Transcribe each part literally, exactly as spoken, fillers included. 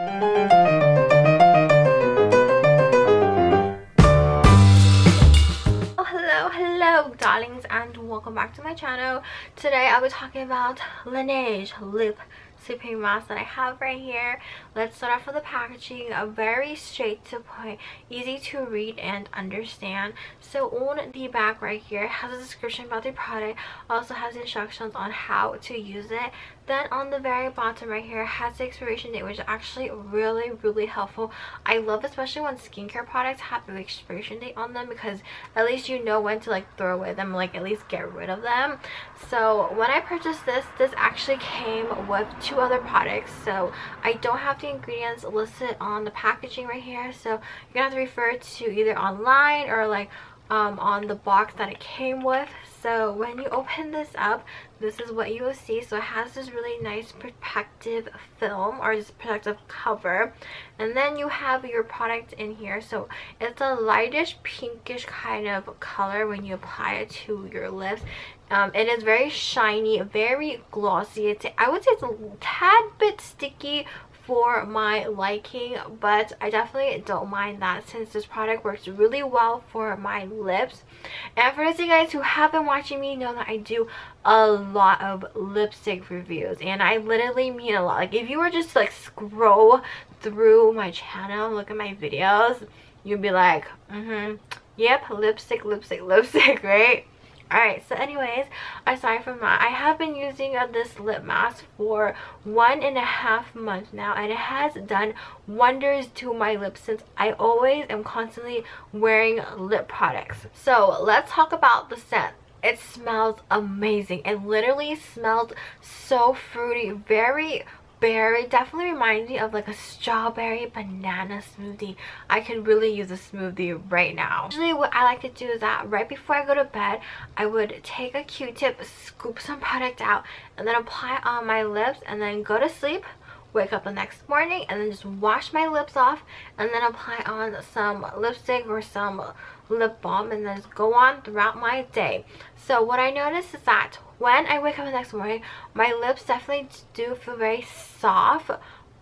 Oh, hello, hello, darlings, and welcome back to my channel. Today I'll be talking about Laneige lip sleeping mask that I have right here. Let's start off with the packaging. A very straight to point, easy to read and understand. So on the back right here, it has a description about the product, also has instructions on how to use it. Then on the very bottom right here, it has the expiration date, which is actually really really helpful. I love especially when skincare products have an expiration date on them, because at least you know when to like throw away them, like at least get rid of them. So when I purchased this, this actually came with two Two other products, so I don't have the ingredients listed on the packaging right here, so you're gonna have to refer to either online or like um, on the box that it came with. So when you open this up, this is what you will see. So it has this really nice protective film, or this protective cover, and then you have your product in here. So it's a lightish pinkish kind of color when you apply it to your lips. Um, it is very shiny, very glossy. It's, I would say it's a tad bit sticky for my liking, but I definitely don't mind that since this product works really well for my lips. And for those of you guys who have been watching me know that I do a lot of lipstick reviews, and I literally mean a lot. Like if you were just like scroll through my channel, look at my videos, you'd be like, mm-hmm, yep, lipstick, lipstick, lipstick, right? Alright, so anyways, aside from that, I have been using uh, this lip mask for one and a half months now, and it has done wonders to my lips since I always am constantly wearing lip products. So let's talk about the scent. It smells amazing. It literally smells so fruity, very berry. Definitely reminds me of like a strawberry banana smoothie. I could really use a smoothie right now. Usually what I like to do is that right before I go to bed, I would take a Q-tip, scoop some product out, and then apply it on my lips, and then go to sleep, wake up the next morning, and then just wash my lips off, and then apply on some lipstick or some lip balm, and then just go on throughout my day. So what I noticed is that when I wake up the next morning, my lips definitely do feel very soft,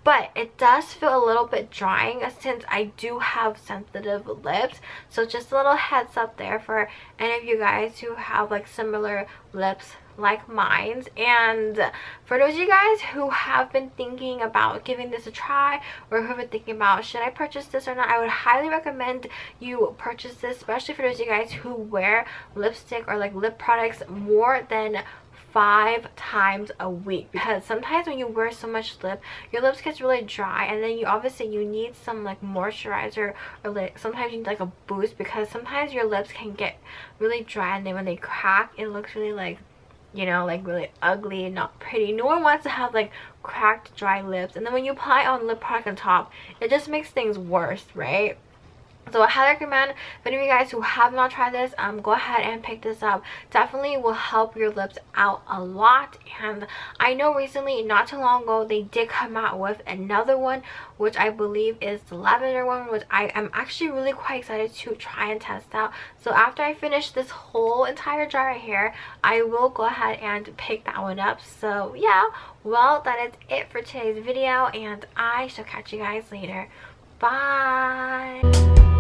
but it does feel a little bit drying since I do have sensitive lips. So just a little heads up there for any of you guys who have like similar lips like mine. And for those of you guys who have been thinking about giving this a try, or who have been thinking about should I purchase this or not, I would highly recommend you purchase this, especially for those of you guys who wear lipstick or like lip products more than five times a week, because sometimes when you wear so much lip, your lips gets really dry, and then you obviously you need some like moisturizer, or like sometimes you need like a boost, because sometimes your lips can get really dry, and then when they crack, it looks really like, you know, like really ugly and not pretty. No one wants to have like cracked dry lips, and then when you apply on lip product on top, it just makes things worse, right? So I highly recommend, if any of you guys who have not tried this, um, go ahead and pick this up. Definitely will help your lips out a lot. And I know recently, not too long ago, they did come out with another one, which I believe is the lavender one, which I am actually really quite excited to try and test out. So after I finish this whole entire jar right here, I will go ahead and pick that one up. So yeah, well, that is it for today's video, and I shall catch you guys later. Bye!